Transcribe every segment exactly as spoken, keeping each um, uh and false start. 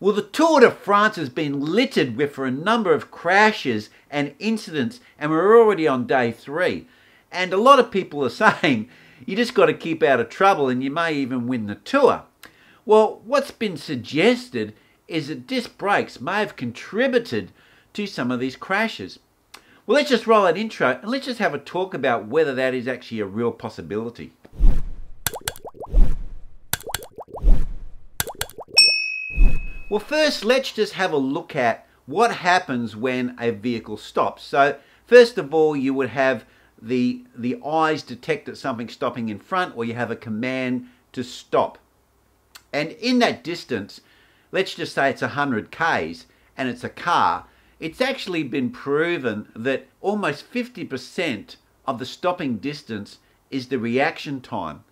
Well, the Tour de France has been littered with for a number of crashes and incidents, and we're already on day three. And a lot of people are saying, you just got to keep out of trouble and you may even win the Tour. Well, what's been suggested is that disc brakes may have contributed to some of these crashes. Well, let's just roll an intro and let's just have a talk about whether that is actually a real possibility. Well, first, let's just have a look at what happens when a vehicle stops. So, first of all, you would have the, the eyes detect that something's stopping in front, or you have a command to stop. And in that distance, let's just say it's one hundred Ks and it's a car. It's actually been proven that almost fifty percent of the stopping distance is the reaction time.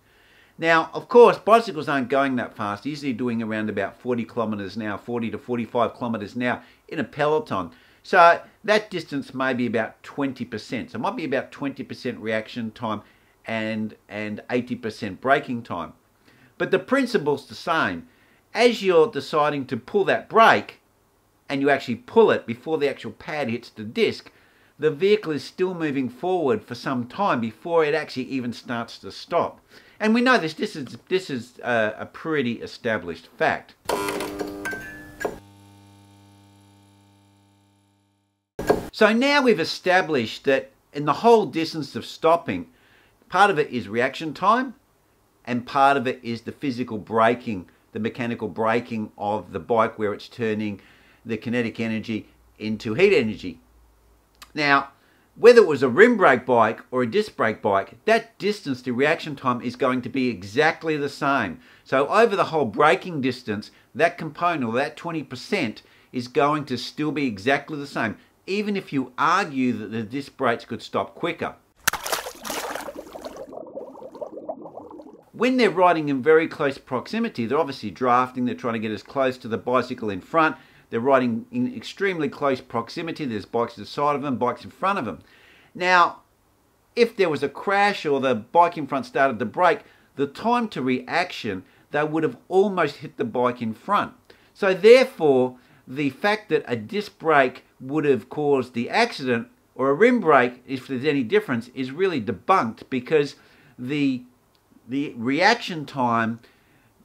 Now, of course, bicycles aren't going that fast. They're usually doing around about forty kilometers an hour, forty to forty-five kilometers an hour in a peloton. So that distance may be about twenty percent. So it might be about twenty percent reaction time and and eighty percent braking time. But the principle's the same. As you're deciding to pull that brake, and you actually pull it before the actual pad hits the disc, the vehicle is still moving forward for some time before it actually even starts to stop. And we know this, this is, this is a, a pretty established fact. So now we've established that in the whole distance of stopping, part of it is reaction time and part of it is the physical braking, the mechanical braking of the bike where it's turning the kinetic energy into heat energy. Now, whether it was a rim brake bike or a disc brake bike, that distance to reaction time is going to be exactly the same. So over the whole braking distance, that component, or that twenty percent, is going to still be exactly the same, even if you argue that the disc brakes could stop quicker. When they're riding in very close proximity, they're obviously drafting, they're trying to get as close to the bicycle in front. They're riding in extremely close proximity. There's bikes to the side of them, bikes in front of them. Now, if there was a crash or the bike in front started to brake, the time to reaction, they would have almost hit the bike in front. So therefore, the fact that a disc brake would have caused the accident or a rim brake, if there's any difference, is really debunked because the, the reaction time,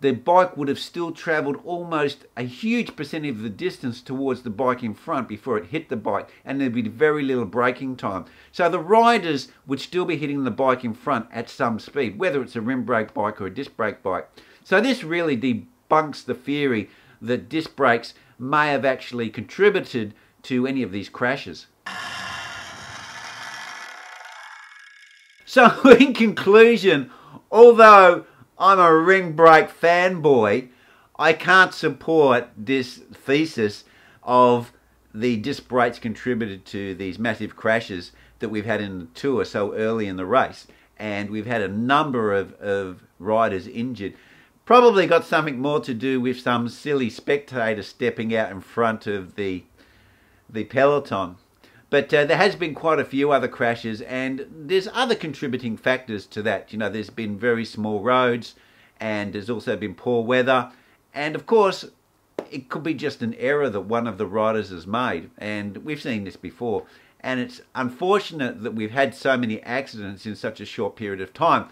the bike would have still traveled almost a huge percentage of the distance towards the bike in front before it hit the bike, and there'd be very little braking time. So the riders would still be hitting the bike in front at some speed, whether it's a rim brake bike or a disc brake bike. So this really debunks the theory that disc brakes may have actually contributed to any of these crashes. So in conclusion, although I'm a ring brake fanboy, I can't support this thesis of the disc brakes contributed to these massive crashes that we've had in the Tour so early in the race. And we've had a number of, of riders injured. Probably got something more to do with some silly spectator stepping out in front of the, the peloton. But uh, there has been quite a few other crashes, and there's other contributing factors to that. You know, there's been very small roads, and there's also been poor weather. And of course, it could be just an error that one of the riders has made. And we've seen this before. And it's unfortunate that we've had so many accidents in such a short period of time.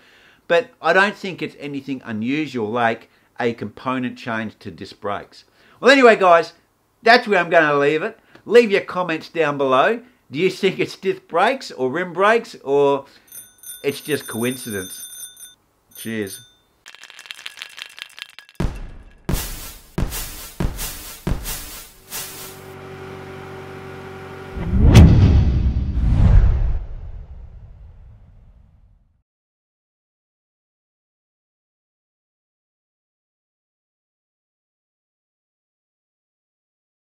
But I don't think it's anything unusual like a component change to disc brakes. Well, anyway, guys, that's where I'm going to leave it. Leave your comments down below. Do you think it's disc brakes or rim brakes, or it's just coincidence? Cheers.